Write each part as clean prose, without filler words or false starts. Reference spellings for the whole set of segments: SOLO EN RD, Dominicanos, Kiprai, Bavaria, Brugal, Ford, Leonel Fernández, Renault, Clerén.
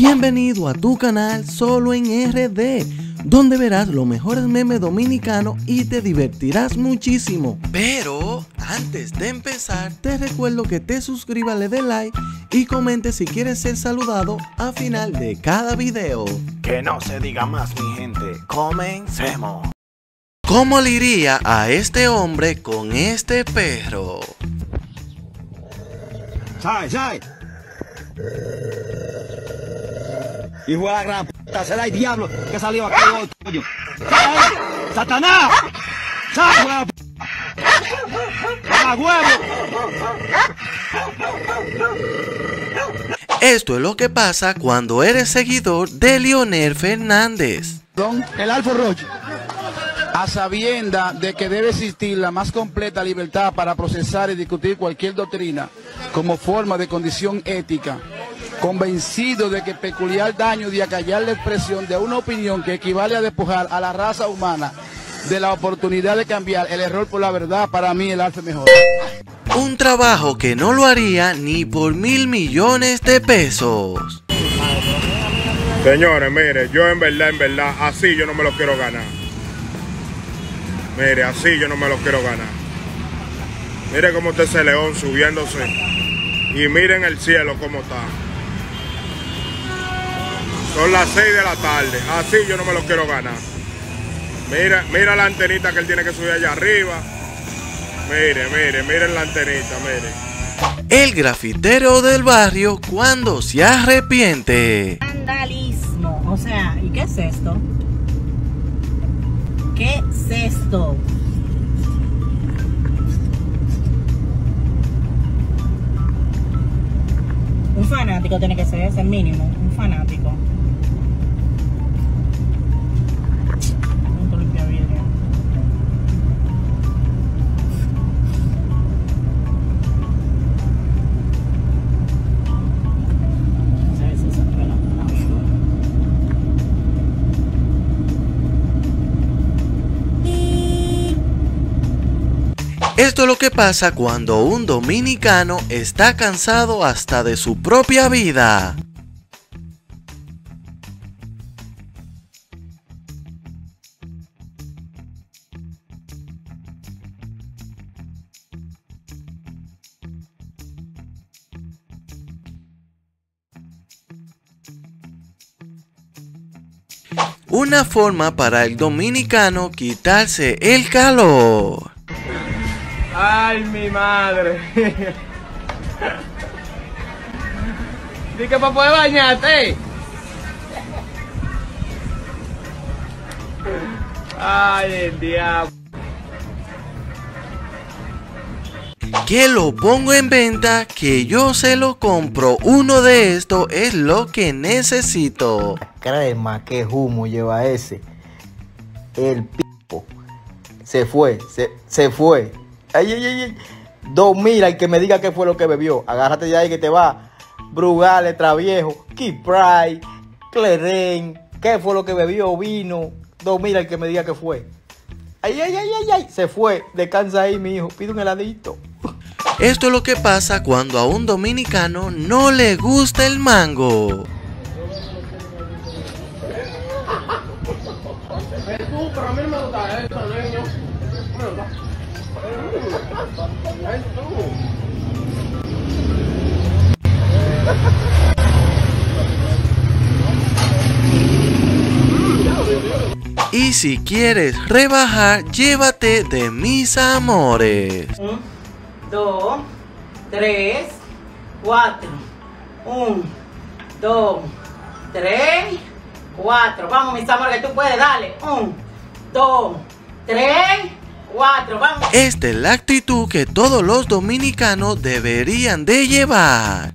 Bienvenido a tu canal Solo en RD, donde verás los mejores memes dominicanos y te divertirás muchísimo. Pero antes de empezar, te recuerdo que te suscribas, le des like y comentes si quieres ser saludado al final de cada video. Que no se diga más, mi gente, comencemos. ¿Cómo le iría a este hombre con este perro? ¡Sai, sai! Hijo de la gran puta, será el diablo que salió aquí hoy, coño. ¡Sal! ¡Satanás! ¡Sal, hijo de la puta! ¡A huevo! Esto es lo que pasa cuando eres seguidor de Leonel Fernández. El Alfa Roche, a sabienda de que debe existir la más completa libertad para procesar y discutir cualquier doctrina como forma de condición ética, convencido de que peculiar daño de acallar la expresión de una opinión que equivale a despojar a la raza humana de la oportunidad de cambiar el error por la verdad, para mí el arte mejor. Un trabajo que no lo haría ni por 1.000 millones de pesos. Señores, mire, yo en verdad, así yo no me lo quiero ganar. Mire, así yo no me lo quiero ganar. Mire cómo está ese león subiéndose. Y miren el cielo cómo está. Son las 6 de la tarde. Así yo no me lo quiero ganar. Mira la antenita que él tiene que subir allá arriba. Miren la antenita, miren. El grafitero del barrio cuando se arrepiente. Vandalismo. O sea, ¿y qué es esto? ¿Qué es esto? Un fanático tiene que ser, es el mínimo. Un fanático. Esto es lo que pasa cuando un dominicano está cansado hasta de su propia vida. Una forma para el dominicano quitarse el calor. ¡Ay, mi madre! Dice que para poder bañarte. ¡Ay, el diablo! Que lo pongo en venta, que yo se lo compro. Uno de estos es lo que necesito. Crema, qué humo lleva ese. El pipo. Se fue. Ay. 2000 al que me diga qué fue lo que bebió. Agárrate de ahí que te va. Brugal, letra viejo, Kiprai, Clerén. ¿Qué fue lo que bebió? Vino. 2000 al que me diga qué fue. Ay. Se fue. Descansa ahí, mi hijo. Pide un heladito. Esto es lo que pasa cuando a un dominicano no le gusta el mango. Pero a mí no me gusta esto, niño. Y si quieres rebajar, llévate de mis amores. 1, 2, 3, 4. 1, 2, 3, 4. Vamos, mis amores, que tú puedes, dale. 1, 2, 3, 4, vamos. Esta es la actitud que todos los dominicanos deberían de llevar.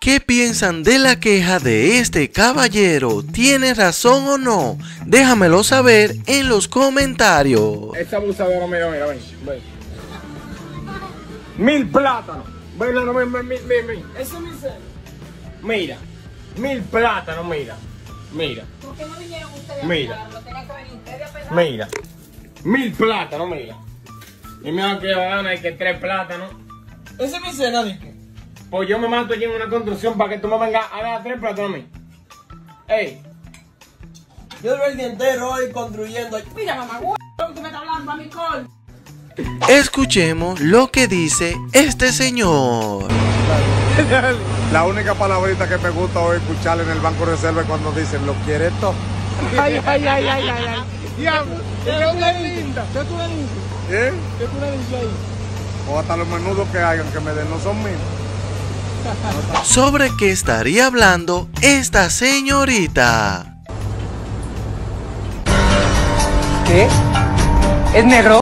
¿Qué piensan de la queja de este caballero? ¿Tiene razón o no? Déjamelo saber en los comentarios. Esta abusadora, mira, ven. 1000 plátanos. Ven, no, ven. Eso es mi ser. Mira, 1000 plátanos, mira. Mira. ¿Por qué no vinieron ustedes? Mira. Mira. 1000 plátanos, mira. Y me han quedado ganas de que 3 plátanos. Esa es mi cena, dice. Pues yo me mato allí en una construcción para que tú me vengas a dar 3 plátanos a mí. Ey. Yo duré el día entero hoy construyendo. Mira, mamá, tú me estás hablando a mi col. Escuchemos lo que dice este señor. La única palabrita que me gusta hoy escuchar en el Banco Reserva es cuando dicen, ¿lo quiere esto? Ay, ay, ay, ay, ay, ay. Diablo, qué linda. ¿Qué tú le dices? ¿Eh? ¿Qué tú le dices ahí? O hasta los menudos que hayan que me den, no son míos. ¿Sobre qué estaría hablando esta señorita? ¿Qué? ¿Es negro?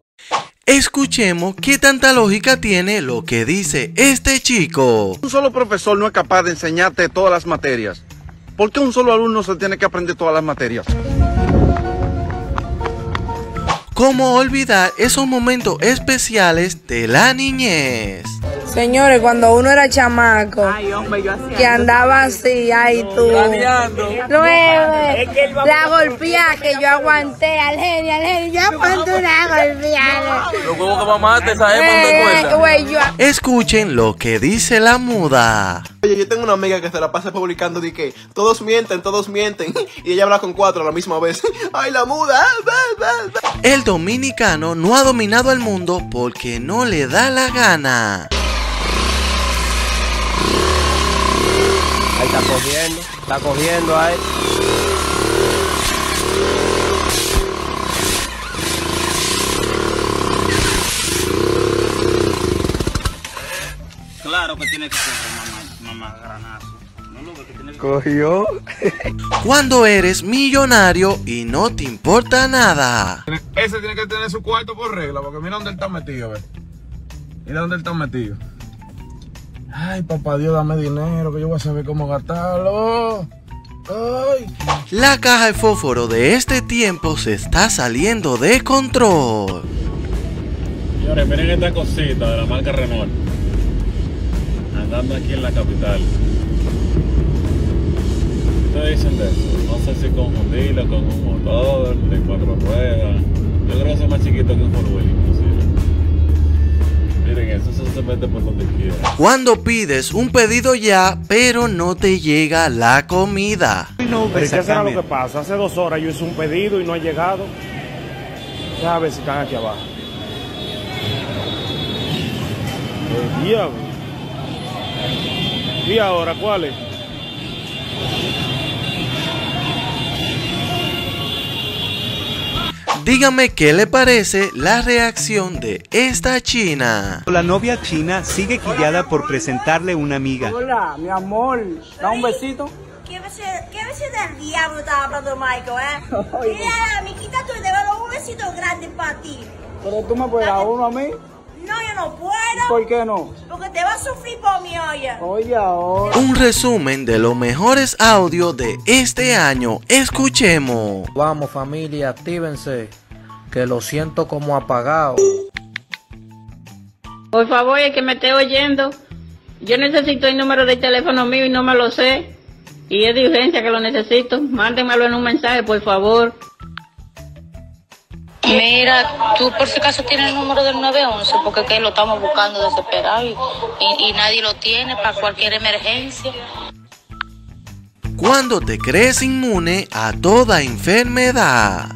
Escuchemos qué tanta lógica tiene lo que dice este chico. Un solo profesor no es capaz de enseñarte todas las materias. ¿Por qué un solo alumno se tiene que aprender todas las materias? ¿Cómo olvidar esos momentos especiales de la niñez? Señores, cuando uno era chamaco, ay, hombre, yo hacía que andaba así, ay tú. Luego, la golpeada que yo aguanté, al genio, yo aguanté una golpeada. Los huevos que mamá te sabemos. Escuchen lo que dice la muda. Oye, yo tengo una amiga que se la pasa publicando de que todos mienten, y ella habla con 4 a la misma vez. Ay, la muda. El dominicano no ha dominado el mundo porque no le da la gana. Ahí está cogiendo ahí. Claro que tiene que ser mamá granazo. No, no, que tiene que... Cogió. Cuando eres millonario y no te importa nada. Ese tiene que tener su cuarto por regla, porque mira dónde él está metido, ve. Mira dónde él está metido. Ay, papá Dios, dame dinero, que yo voy a saber cómo gastarlo. Ay. La caja de fósforo de este tiempo se está saliendo de control. Señores, miren esta cosita de la marca Renault. Andando aquí en la capital. Ustedes dicen de eso. No sé si confundirlo con un motor de 4 ruedas. Yo creo que es más chiquito que un Ford inclusive. Miren, eso se mete por donde quiera. Cuando pides un pedido ya, pero no te llega la comida. ¿Qué será lo que pasa? Hace 2 horas yo hice un pedido y no ha llegado. Ya a ver si están aquí abajo. El diablo. ¿Y ahora cuál es? Dígame qué le parece la reacción de esta china. La novia china sigue quillada por presentarle una amiga. Hola, mi amor. Da un besito. ¿Qué besito del diablo estaba hablando Michael, eh? Mira, amiguita, tú te veo un besito grande para ti. ¿Pero tú me puedes dar uno a mí? No, yo no puedo. ¿Por qué no? Porque te vas a sufrir por mi olla. Oye, ahora. Un resumen de los mejores audios de este año. Escuchemos. Vamos, familia, actívense, que lo siento como apagado. Por favor, el que me esté oyendo, yo necesito el número de teléfono mío y no me lo sé. Y es de urgencia que lo necesito. Mándenmelo en un mensaje, por favor. Mira, tú por si acaso tienes el número del 911, porque que lo estamos buscando desesperado y nadie lo tiene para cualquier emergencia. Cuando te crees inmune a toda enfermedad.